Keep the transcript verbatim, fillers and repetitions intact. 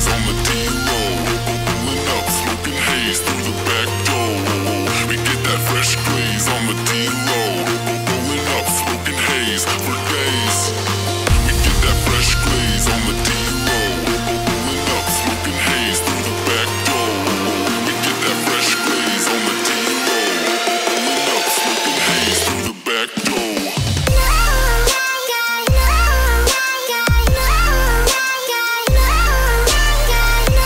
days on the D-roll. Rolling up, smoking haze through the back door. We get that fresh glaze on the D-roll. Rolling up, smoking haze for days. We get that fresh glaze on the D-roll. Rolling up, smoking haze through the back door. We get that fresh glaze on the D-roll. Rolling up, smoking haze through the back door. Guy,